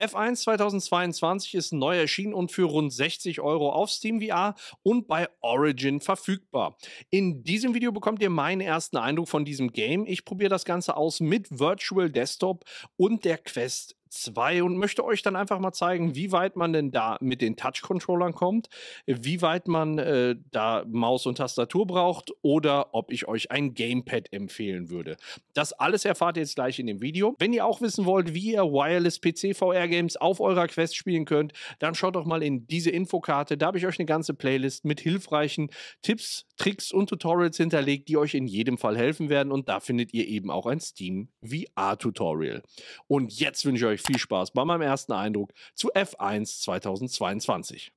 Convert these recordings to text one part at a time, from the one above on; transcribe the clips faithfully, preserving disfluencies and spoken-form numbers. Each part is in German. F eins zweitausendzweiundzwanzig ist neu erschienen und für rund sechzig Euro auf SteamVR und bei Origin verfügbar. In diesem Video bekommt ihr meinen ersten Eindruck von diesem Game. Ich probiere das Ganze aus mit Virtual Desktop und der Quest zwei und möchte euch dann einfach mal zeigen, wie weit man denn da mit den Touch-Controllern kommt, wie weit man äh, da Maus und Tastatur braucht oder ob ich euch ein Gamepad empfehlen würde. Das alles erfahrt ihr jetzt gleich in dem Video. Wenn ihr auch wissen wollt, wie ihr Wireless-P C-V R-Games auf eurer Quest spielen könnt, dann schaut doch mal in diese Infokarte. Da habe ich euch eine ganze Playlist mit hilfreichen Tipps, Tricks und Tutorials hinterlegt, die euch in jedem Fall helfen werden. Und da findet ihr eben auch ein Steam-V R-Tutorial. Und jetzt wünsche ich euch viel Spaß bei meinem ersten Eindruck zu F eins zweitausendzweiundzwanzig.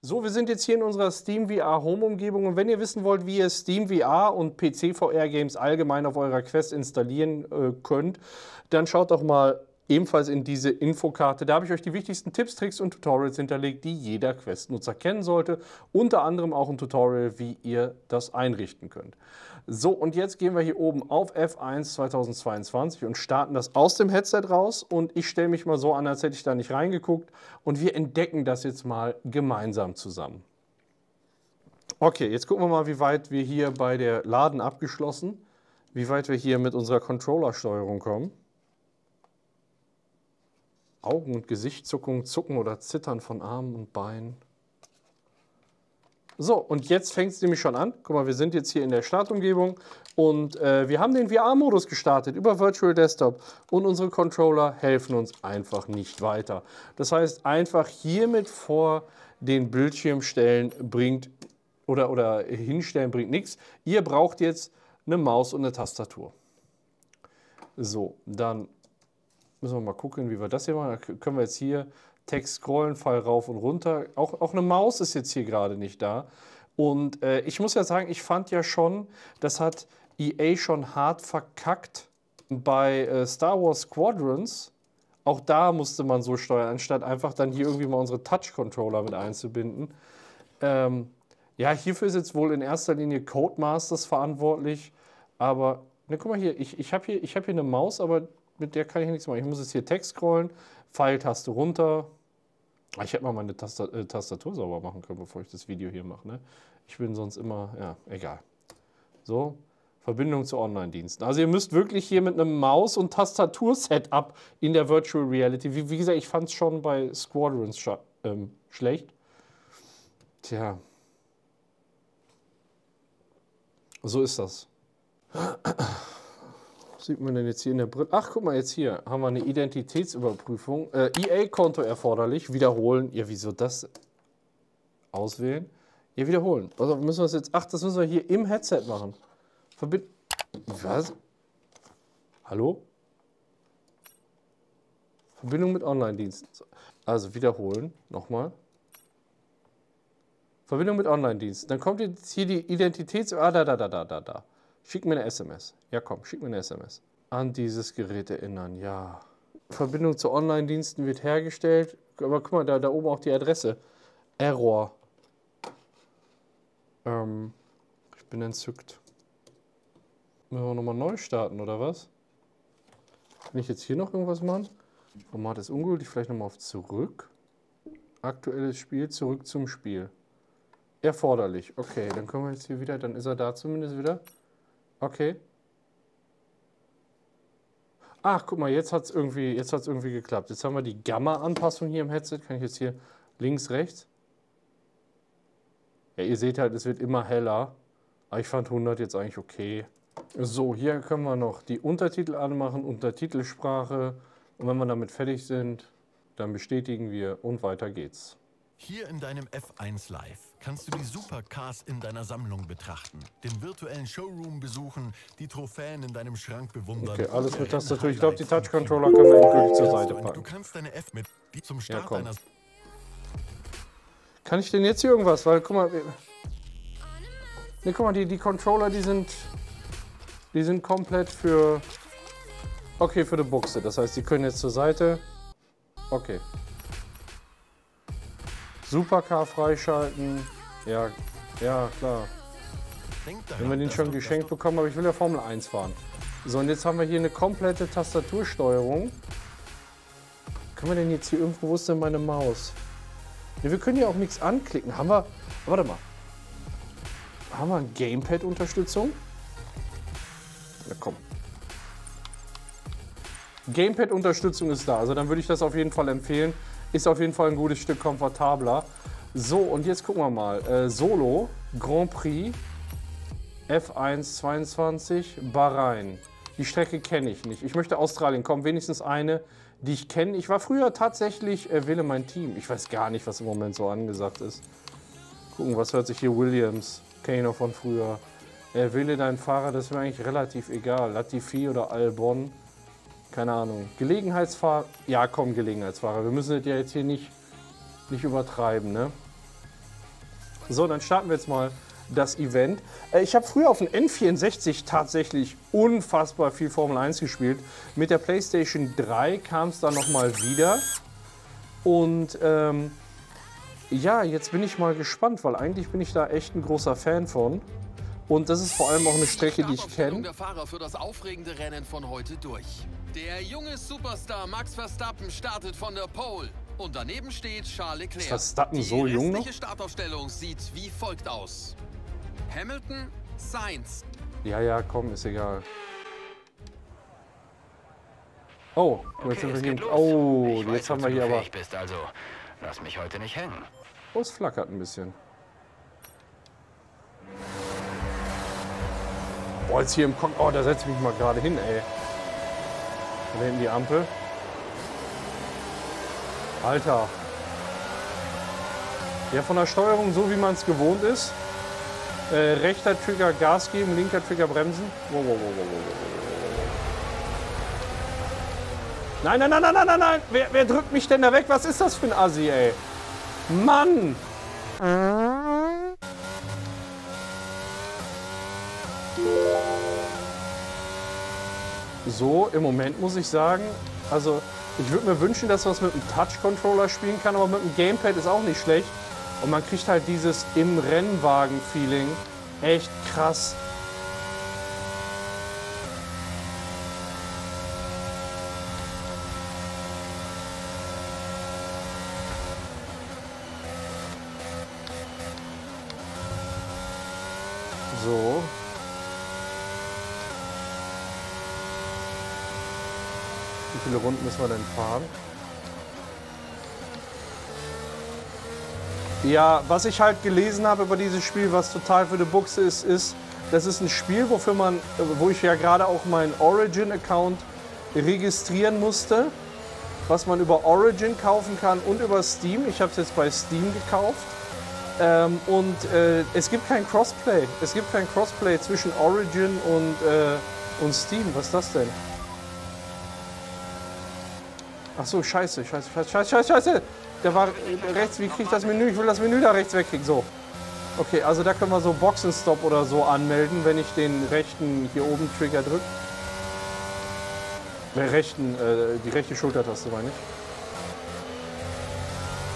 So, wir sind jetzt hier in unserer SteamVR Home-Umgebung und wenn ihr wissen wollt, wie ihr SteamVR und P C-V R-Games allgemein auf eurer Quest installieren äh, könnt, dann schaut doch mal ebenfalls in diese Infokarte. Da habe ich euch die wichtigsten Tipps, Tricks und Tutorials hinterlegt, die jeder Quest-Nutzer kennen sollte. Unter anderem auch ein Tutorial, wie ihr das einrichten könnt. So, und jetzt gehen wir hier oben auf F eins zweitausendzweiundzwanzig und starten das aus dem Headset raus. Und ich stelle mich mal so an, als hätte ich da nicht reingeguckt. Und wir entdecken das jetzt mal gemeinsam zusammen. Okay, jetzt gucken wir mal, wie weit wir hier bei der Laden abgeschlossen, wie weit wir hier mit unserer Controller-Steuerung kommen. Augen- und Gesichtszuckung, Zucken oder Zittern von Armen und Beinen. So, und jetzt fängt es nämlich schon an. Guck mal, wir sind jetzt hier in der Startumgebung und äh, wir haben den V R-Modus gestartet über Virtual Desktop und unsere Controller helfen uns einfach nicht weiter. Das heißt, einfach hiermit vor den Bildschirm stellen bringt oder, oder hinstellen bringt nichts. Ihr braucht jetzt eine Maus und eine Tastatur. So, dann müssen wir mal gucken, wie wir das hier machen. Da können wir jetzt hier Text scrollen, Pfeil rauf und runter. Auch, auch eine Maus ist jetzt hier gerade nicht da. Und äh, ich muss ja sagen, ich fand ja schon, das hat E A schon hart verkackt bei äh, Star Wars Squadrons. Auch da musste man so steuern, anstatt einfach dann hier irgendwie mal unsere Touch-Controller mit einzubinden. Ähm, ja, hierfür ist jetzt wohl in erster Linie Codemasters verantwortlich. Aber, ne, guck mal hier, ich, ich habe hier, ich hab hier eine Maus, aber mit der kann ich nichts machen. Ich muss jetzt hier Text scrollen, Pfeiltaste runter. Ich hätte mal meine Tastatur, äh, Tastatur sauber machen können, bevor ich das Video hier mache. Ne? Ich bin sonst immer, ja, egal. So, Verbindung zu Online-Diensten. Also ihr müsst wirklich hier mit einem Maus- und Tastatur-Setup in der Virtual Reality. Wie, wie gesagt, ich fand es schon bei Squadrons sch ähm, schlecht. Tja. So ist das. Sieht man denn jetzt hier in der Brille? Ach, guck mal, jetzt hier haben wir eine Identitätsüberprüfung. Äh, E A-Konto erforderlich. Wiederholen. Ja, wieso das? Auswählen. Ja, wiederholen. Also müssen wir das jetzt. Ach, das müssen wir hier im Headset machen. Verbind. Was? Hallo? Verbindung mit Online-Diensten. Also wiederholen. Nochmal. Verbindung mit Online-Diensten. Dann kommt jetzt hier die Identitäts... Ah, da, da, da, da, da, da. Schick mir eine S M S. Ja komm, schick mir eine S M S. An dieses Gerät erinnern, ja. Verbindung zu Online-Diensten wird hergestellt. Aber guck mal, da, da oben auch die Adresse. Error. Ähm, ich bin entzückt. Müssen wir nochmal neu starten, oder was? Kann ich jetzt hier noch irgendwas machen? Format ist ungültig, vielleicht nochmal auf zurück. Aktuelles Spiel, zurück zum Spiel. Erforderlich. Okay, dann können wir jetzt hier wieder, dann ist er da zumindest wieder. Okay. Ach, guck mal, jetzt hat es irgendwie, jetzt hat's irgendwie geklappt. Jetzt haben wir die Gamma-Anpassung hier im Headset. Kann ich jetzt hier links, rechts? Ja, ihr seht halt, es wird immer heller. Aber ich fand hundert jetzt eigentlich okay. So, hier können wir noch die Untertitel anmachen, Untertitelsprache. Und wenn wir damit fertig sind, dann bestätigen wir und weiter geht's. Hier in deinem F eins Live kannst du die Supercars in deiner Sammlung betrachten, den virtuellen Showroom besuchen, die Trophäen in deinem Schrank bewundern. Okay, alles mit Tastatur. Ich glaube, die Touch-Controller können wir endgültig zur Seite packen. Du kannst deine F mit zum Start ja, komm. Deiner... Kann ich denn jetzt hier irgendwas? Weil, guck mal... Ne, guck mal, die, die Controller, die sind... Die sind komplett für... Okay, für die Buchse. Das heißt, die können jetzt zur Seite... Okay. Supercar freischalten. Ja, ja, klar. Wenn wir den schon geschenkt bekommen, aber ich will ja Formel eins fahren. So, und jetzt haben wir hier eine komplette Tastatursteuerung. Können wir denn jetzt hier irgendwo, wo ist denn meine Maus? Ja, wir können ja auch nichts anklicken. Haben wir, warte mal, haben wir eine Gamepad-Unterstützung? Na komm. Gamepad-Unterstützung ist da, also dann würde ich das auf jeden Fall empfehlen. Ist auf jeden Fall ein gutes Stück komfortabler. So, und jetzt gucken wir mal. Äh, Solo, Grand Prix, F eins zweiundzwanzig, Bahrain. Die Strecke kenne ich nicht. Ich möchte Australien kommen, wenigstens eine, die ich kenne. Ich war früher tatsächlich, äh, wähle mein Team. Ich weiß gar nicht, was im Moment so angesagt ist. Gucken, was hört sich hier? Williams, kenne ich noch von früher. Äh, wähle deinen Fahrer, das ist mir eigentlich relativ egal. Latifi oder Albon. Keine Ahnung. Gelegenheitsfahrer? Ja, komm, Gelegenheitsfahrer. Wir müssen das ja jetzt hier nicht, nicht übertreiben, ne? So, dann starten wir jetzt mal das Event. Ich habe früher auf dem N vierundsechzig tatsächlich unfassbar viel Formel eins gespielt. Mit der PlayStation drei kam es dann nochmal wieder. Und ähm, ja, jetzt bin ich mal gespannt, weil eigentlich bin ich da echt ein großer Fan von. Und das ist vor allem auch eine Strecke, die ich kenne. Der Fahrer für das aufregende Rennen von heute durch. Der junge Superstar Max Verstappen startet von der Pole und daneben steht Charles Leclerc. Ist Verstappen so jung noch? Die restliche Startaufstellung sieht wie folgt aus: Hamilton, Sainz. Ja, ja, komm, ist egal. Oh, jetzt sind wir hier. Oh, jetzt haben wir hier aber. Also, lass mich heute nicht hängen. Oh, es flackert ein bisschen. Oh, jetzt hier im Kon oh, da setze ich mich mal gerade hin, ey. Da hinten die Ampel. Alter. Ja, von der Steuerung so, wie man es gewohnt ist. Äh, rechter Trigger Gas geben, linker Trigger bremsen. Wow, wow, wow, wow, wow. Nein, nein, nein, nein, nein, nein, nein. Wer, wer drückt mich denn da weg? Was ist das für ein Assi, ey? Mann! So, im Moment muss ich sagen, also ich würde mir wünschen, dass man es mit einem Touch-Controller spielen kann, aber mit einem Gamepad ist auch nicht schlecht. Und man kriegt halt dieses im Rennwagen-Feeling echt krass. So. Wie viele Runden müssen wir denn fahren? Ja, was ich halt gelesen habe über dieses Spiel, was total für die Buchse ist, ist, das ist ein Spiel, wofür man, wo ich ja gerade auch meinen Origin-Account registrieren musste, was man über Origin kaufen kann und über Steam. Ich habe es jetzt bei Steam gekauft. Ähm, und äh, es gibt kein Crossplay. Es gibt kein Crossplay zwischen Origin und, äh, und Steam. Was ist das denn? Ach so, scheiße, scheiße, scheiße, scheiße, scheiße, scheiße. Der war rechts, wie kriege ich das Menü? Ich will das Menü da rechts wegkriegen, so. Okay, also da können wir so Boxenstopp oder so anmelden, wenn ich den rechten hier oben Trigger drücke. Der rechten, äh, die rechte Schultertaste meine ich.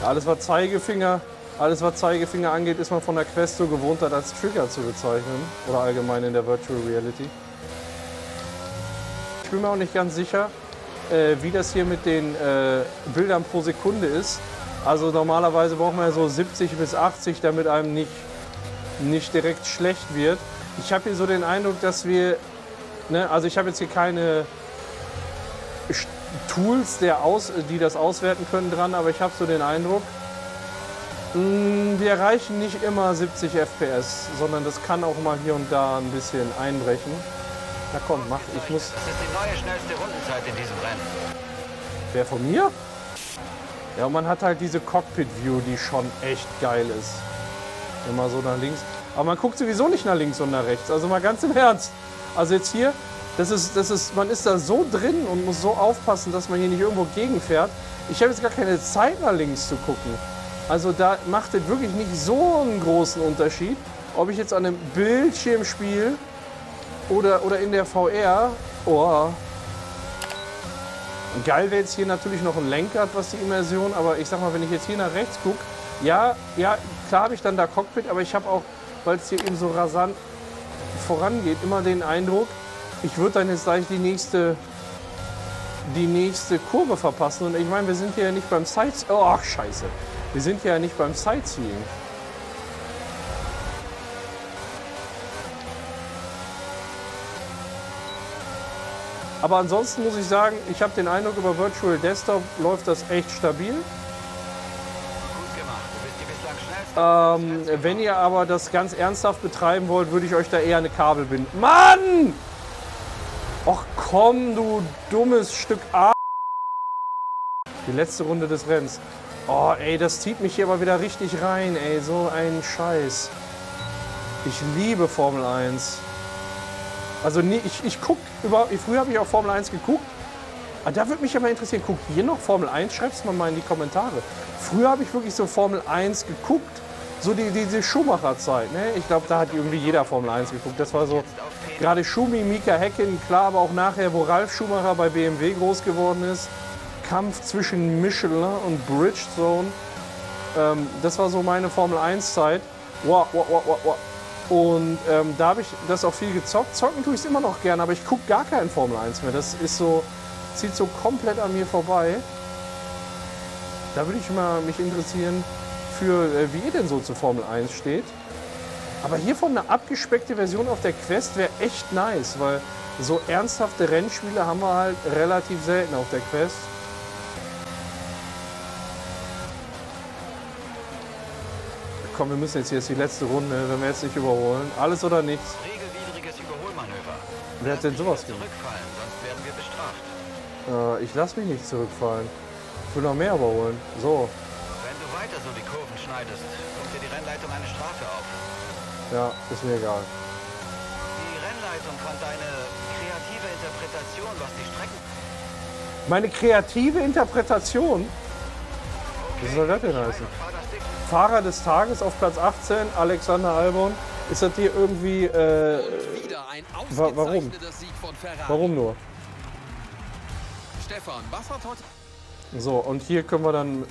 Ja, alles was Zeigefinger, alles was Zeigefinger angeht, ist man von der Quest so gewohnt, das als Trigger zu bezeichnen. Oder allgemein in der Virtual Reality. Ich bin mir auch nicht ganz sicher, wie das hier mit den äh, Bildern pro Sekunde ist. Also normalerweise braucht man ja so siebzig bis achtzig, damit einem nicht, nicht direkt schlecht wird. Ich habe hier so den Eindruck, dass wir, ne, also ich habe jetzt hier keine Tools, der aus, die das auswerten können dran, aber ich habe so den Eindruck, mh, wir erreichen nicht immer siebzig F P S, sondern das kann auch mal hier und da ein bisschen einbrechen. Na komm, mach, ich muss... Das ist die neue schnellste Rundenzeit in diesem Rennen. Wer, von mir? Ja, und man hat halt diese Cockpit-View, die schon echt geil ist. Immer so nach links. Aber man guckt sowieso nicht nach links und nach rechts, also mal ganz im Ernst. Also jetzt hier, das ist, das ist, man ist da so drin und muss so aufpassen, dass man hier nicht irgendwo gegenfährt. Ich habe jetzt gar keine Zeit, nach links zu gucken. Also da macht es wirklich nicht so einen großen Unterschied, ob ich jetzt an einem Bildschirm spiele, Oder, oder in der V R. Oh. Geil wäre jetzt hier natürlich noch ein Lenkrad, was die Immersion, aber ich sag mal, wenn ich jetzt hier nach rechts gucke, ja, ja, klar habe ich dann da Cockpit, aber ich habe auch, weil es hier eben so rasant vorangeht, immer den Eindruck, Ich würde dann jetzt gleich die nächste, die nächste Kurve verpassen. Und ich meine, wir sind hier ja nicht beim Sides... Oh, scheiße. Wir sind hier ja nicht beim Sightseeing. Aber ansonsten muss ich sagen, ich habe den Eindruck, über Virtual Desktop läuft das echt stabil. Ähm, wenn ihr aber das ganz ernsthaft betreiben wollt, würde ich euch da eher eine Kabel binden. Mann! Och komm, du dummes Stück A. Die letzte Runde des Rennens. Oh, ey, das zieht mich hier aber wieder richtig rein, ey. So ein Scheiß. Ich liebe Formel eins. Also, nee, ich, ich guck über. Früher habe ich auch Formel eins geguckt. Aber da würde mich ja mal interessieren, guckt ihr noch Formel eins? Schreibt es mal, mal in die Kommentare. Früher habe ich wirklich so Formel eins geguckt, so die, die, die Schumacher-Zeit. Ne? Ich glaube, da hat irgendwie jeder Formel eins geguckt. Das war so gerade Schumi, Mika Häkkinen, klar, aber auch nachher, wo Ralf Schumacher bei B M W groß geworden ist. Kampf zwischen Michelin und Bridgestone. Ähm, das war so meine Formel eins Zeit. Wow, wow, wow, wow, wow. Und ähm, da habe ich das auch viel gezockt. Zocken tue ich es immer noch gerne, aber ich gucke gar keinen Formel eins mehr. Das ist so, zieht so komplett an mir vorbei. Da würde ich mal mich interessieren, für äh, wie ihr denn so zu Formel eins steht. Aber hiervon eine abgespeckte Version auf der Quest wäre echt nice, weil so ernsthafte Rennspiele haben wir halt relativ selten auf der Quest. Komm, wir müssen jetzt hier, ist die letzte Runde, wenn wir jetzt nicht überholen. Alles oder nichts. Regelwidriges Überholmanöver. Wer hat denn sowas gemacht? Sonst werden wir bestraft. Äh, ich lasse mich nicht zurückfallen. Ich will noch mehr überholen. So. Wenn du weiter so die Kurven schneidest, kommt dir die Rennleitung eine Strafe auf. Ja, ist mir egal. Die Rennleitung fand eine kreative Interpretation, was die Strecken... Meine kreative Interpretation? Okay. Was soll das denn heißen? Fahrer des Tages auf Platz achtzehn, Alexander Albon. Ist das hier irgendwie, äh, wa warum? Warum nur? Stefan, was hat heute... So, und hier können wir dann,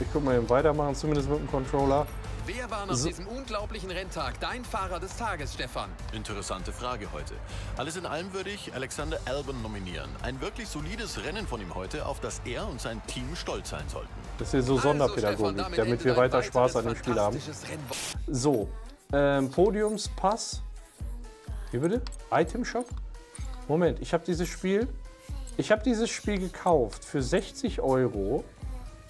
ich guck mal eben weitermachen, zumindest mit dem Controller. Wer war nach so. diesem unglaublichen Renntag dein Fahrer des Tages, Stefan? Interessante Frage heute. Alles in allem würde ich Alexander Albon nominieren. Ein wirklich solides Rennen von ihm heute, auf das er und sein Team stolz sein sollten. Das ist hier so Sonderpädagogik, also, Stefan, damit wir weiter Spaß an dem Spiel haben. So, ähm, Podiumspass. Wie bitte? Item Shop? Moment, ich habe dieses Spiel, ich habe dieses Spiel gekauft für sechzig Euro.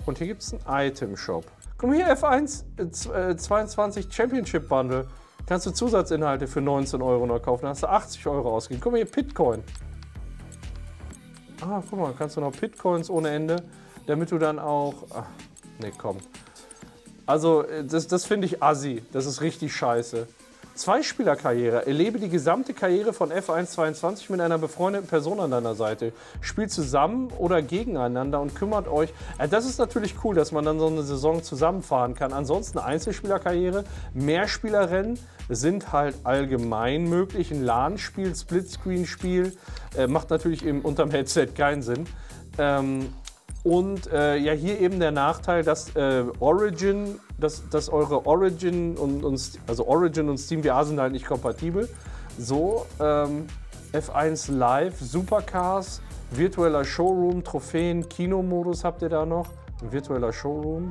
Und hier gibt es einen Item Shop. Komm hier, F eins zweiundzwanzig Championship Bundle. Kannst du Zusatzinhalte für neunzehn Euro noch kaufen. Dann hast du achtzig Euro ausgegeben. Guck mal hier, Bitcoin. Ah, guck mal, kannst du noch Bitcoins ohne Ende. Damit du dann auch... Ach, nee, komm. Also, das, das finde ich assi. Das ist richtig scheiße. Zweispielerkarriere. Erlebe die gesamte Karriere von F eins zweiundzwanzig mit einer befreundeten Person an deiner Seite. Spielt zusammen oder gegeneinander und kümmert euch... Das ist natürlich cool, dass man dann so eine Saison zusammenfahren kann. Ansonsten Einzelspielerkarriere, Mehrspielerrennen sind halt allgemein möglich. Ein LAN-Spiel, Splitscreen-Spiel. Äh, macht natürlich eben unterm Headset keinen Sinn. Ähm... Und äh, ja, hier eben der Nachteil, dass äh, Origin, dass, dass eure Origin und, und also Origin und SteamVR sind halt nicht kompatibel. So, ähm, F eins Live, Supercars, virtueller Showroom, Trophäen, Kinomodus habt ihr da noch. Virtueller Showroom.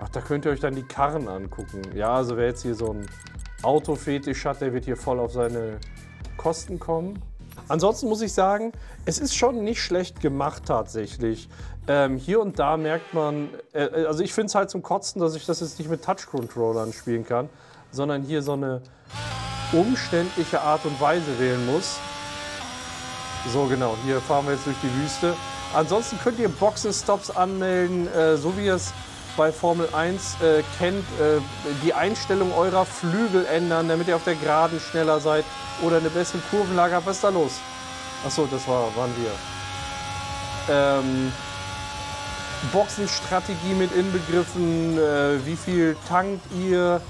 Ach, da könnt ihr euch dann die Karren angucken. Ja, also wer jetzt hier so ein Autofetisch hat, der wird hier voll auf seine Kosten kommen. Ansonsten muss ich sagen, es ist schon nicht schlecht gemacht tatsächlich. Ähm, hier und da merkt man, äh, also ich finde es halt zum Kotzen, dass ich das jetzt nicht mit Touch-Controllern spielen kann, sondern hier so eine umständliche Art und Weise wählen muss. So genau, hier fahren wir jetzt durch die Wüste. Ansonsten könnt ihr Boxenstops anmelden, äh, so wie ihr es bei Formel eins äh, kennt, äh, die Einstellung eurer Flügel ändern, damit ihr auf der Geraden schneller seid oder eine bessere Kurvenlage habt. Was ist da los? Achso, das war, waren wir. Ähm, Boxenstrategie mit inbegriffen, äh, wie viel tankt ihr,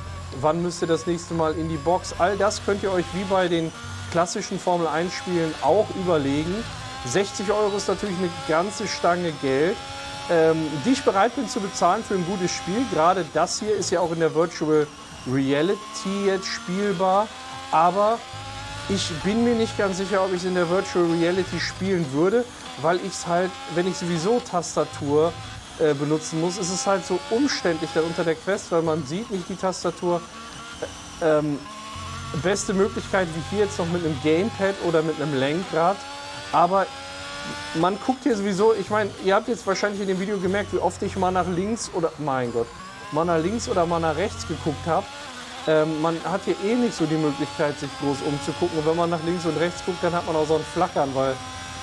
wann müsst ihr das nächste Mal in die Box. All das könnt ihr euch wie bei den klassischen Formel eins Spielen auch überlegen. sechzig Euro ist natürlich eine ganze Stange Geld, die ich bereit bin zu bezahlen für ein gutes Spiel. Gerade das hier ist ja auch in der Virtual Reality jetzt spielbar, aber ich bin mir nicht ganz sicher, ob ich es in der Virtual Reality spielen würde, weil ich es halt, wenn ich sowieso Tastatur äh, benutzen muss, ist es halt so umständlich dann unter der Quest, weil man sieht nicht die Tastatur. Äh, ähm, beste Möglichkeit wie hier jetzt noch mit einem Gamepad oder mit einem Lenkrad, aber man guckt hier sowieso, ich meine, ihr habt jetzt wahrscheinlich in dem Video gemerkt, wie oft ich mal nach links oder, mein Gott, mal nach links oder mal nach rechts geguckt habe. Ähm, man hat hier eh nicht so die Möglichkeit, sich groß umzugucken. Und wenn man nach links und rechts guckt, dann hat man auch so ein Flackern, weil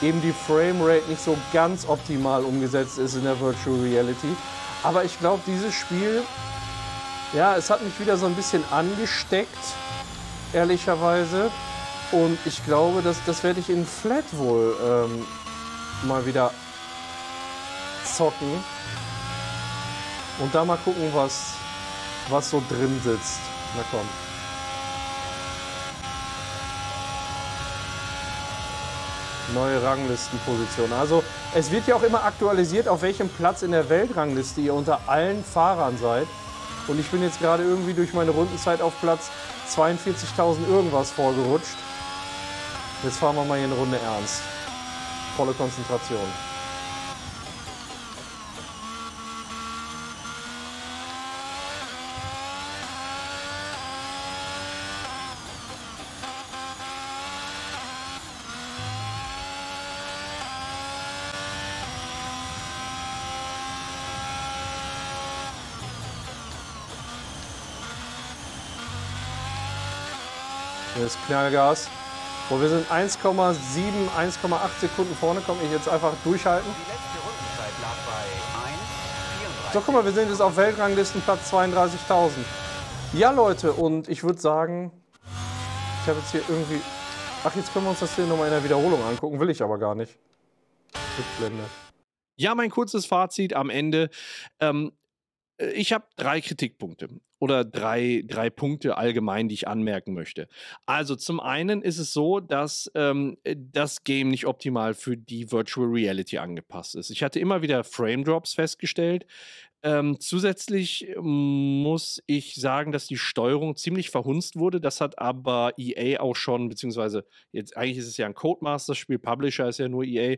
eben die Framerate nicht so ganz optimal umgesetzt ist in der Virtual Reality. Aber ich glaube, dieses Spiel, ja, es hat mich wieder so ein bisschen angesteckt, ehrlicherweise. Und ich glaube, dass, das werde ich in Flat wohl ähm, mal wieder zocken. Und da mal gucken, was, was so drin sitzt. Na komm. Neue Ranglistenposition. Also es wird ja auch immer aktualisiert, auf welchem Platz in der Weltrangliste ihr unter allen Fahrern seid. Und ich bin jetzt gerade irgendwie durch meine Rundenzeit auf Platz zweiundvierzigtausend irgendwas vorgerutscht. Jetzt fahren wir mal hier eine Runde ernst. Volle Konzentration. Das Knallgas. Wo wir sind eins Komma sieben, eins Komma acht Sekunden vorne, komme ich jetzt einfach durchhalten. So, guck mal, wir sind jetzt auf Weltranglisten Platz zweiunddreißigtausend. Ja, Leute, und ich würde sagen, ich habe jetzt hier irgendwie... Ach, jetzt können wir uns das hier nochmal in der Wiederholung angucken, will ich aber gar nicht. Rückblende. Ja, mein kurzes Fazit am Ende. Ähm, ich habe drei Kritikpunkte. Oder drei, drei Punkte allgemein, die ich anmerken möchte. Also zum einen ist es so, dass ähm, das Game nicht optimal für die Virtual Reality angepasst ist. Ich hatte immer wieder Frame Drops festgestellt. Ähm, zusätzlich muss ich sagen, dass die Steuerung ziemlich verhunzt wurde. Das hat aber E A auch schon, beziehungsweise jetzt eigentlich ist es ja ein Codemasters-Spiel, Publisher ist ja nur E A.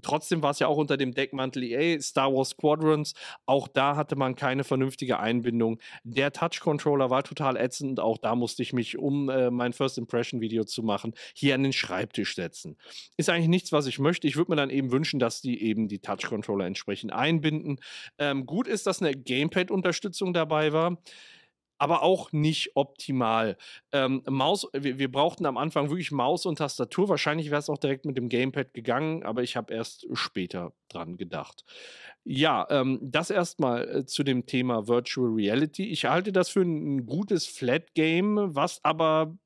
Trotzdem war es ja auch unter dem Deckmantel E A, Star Wars Squadrons. Auch da hatte man keine vernünftige Einbindung. Der Touch-Controller war total ätzend. Auch da musste ich mich, um äh, mein First-Impression-Video zu machen, hier an den Schreibtisch setzen. Ist eigentlich nichts, was ich möchte. Ich würde mir dann eben wünschen, dass die eben die Touch-Controller entsprechend einbinden. Ähm, gut ist, dass eine Gamepad-Unterstützung dabei war, aber auch nicht optimal. Ähm, Maus, wir, wir brauchten am Anfang wirklich Maus und Tastatur. Wahrscheinlich wäre es auch direkt mit dem Gamepad gegangen, aber ich habe erst später dran gedacht. Ja, ähm, das erstmal äh, zu dem Thema Virtual Reality. Ich halte das für ein, ein gutes Flat-Game, was aber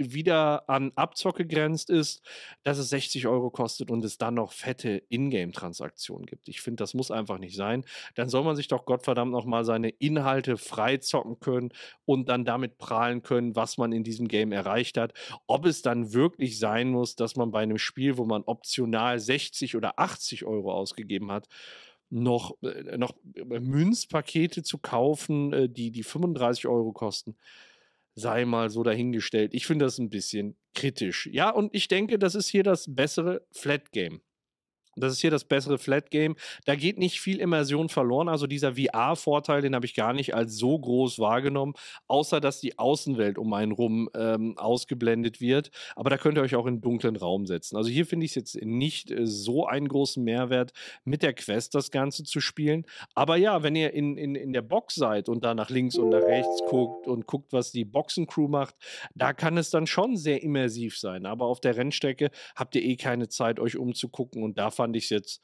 wieder an Abzocke grenzt ist, dass es sechzig Euro kostet und es dann noch fette Ingame-Transaktionen gibt. Ich finde, das muss einfach nicht sein. Dann soll man sich doch Gottverdammt nochmal seine Inhalte freizocken können und dann damit prahlen können, was man in diesem Game erreicht hat. Ob es dann wirklich sein muss, dass man bei einem Spiel, wo man optional sechzig oder achtzig Euro ausgegeben hat, noch, noch Münzpakete zu kaufen, die, die fünfunddreißig Euro kosten, sei mal so dahingestellt. Ich finde das ein bisschen kritisch. Ja, und ich denke, das ist hier das bessere Flat-Game. Das ist hier das bessere Flat-Game. Da geht nicht viel Immersion verloren. Also dieser V R-Vorteil, den habe ich gar nicht als so groß wahrgenommen, außer dass die Außenwelt um einen rum ähm, ausgeblendet wird. Aber da könnt ihr euch auch in einen dunklen Raum setzen. Also hier finde ich es jetzt nicht äh, so einen großen Mehrwert, mit der Quest das Ganze zu spielen. Aber ja, wenn ihr in, in, in der Box seid und da nach links und nach rechts guckt und guckt, was die Boxencrew macht, da kann es dann schon sehr immersiv sein. Aber auf der Rennstrecke habt ihr eh keine Zeit, euch umzugucken, und da fand Fand ich es jetzt,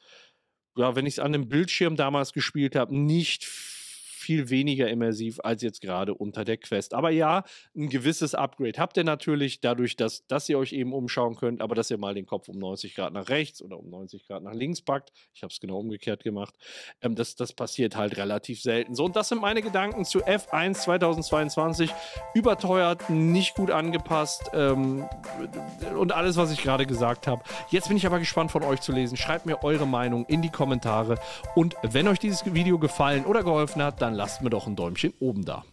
ja, wenn ich es an dem Bildschirm damals gespielt habe, nicht viel weniger immersiv als jetzt gerade unter der Quest. Aber ja, ein gewisses Upgrade habt ihr natürlich dadurch, dass, dass ihr euch eben umschauen könnt, aber dass ihr mal den Kopf um neunzig Grad nach rechts oder um neunzig Grad nach links packt. Ich habe es genau umgekehrt gemacht. Ähm, das, das passiert halt relativ selten. So, und das sind meine Gedanken zu F eins zweitausendzweiundzwanzig. Überteuert, nicht gut angepasst ähm, und alles, was ich gerade gesagt habe. Jetzt bin ich aber gespannt, von euch zu lesen. Schreibt mir eure Meinung in die Kommentare, und wenn euch dieses Video gefallen oder geholfen hat, dann lasst mir doch ein Däumchen oben da.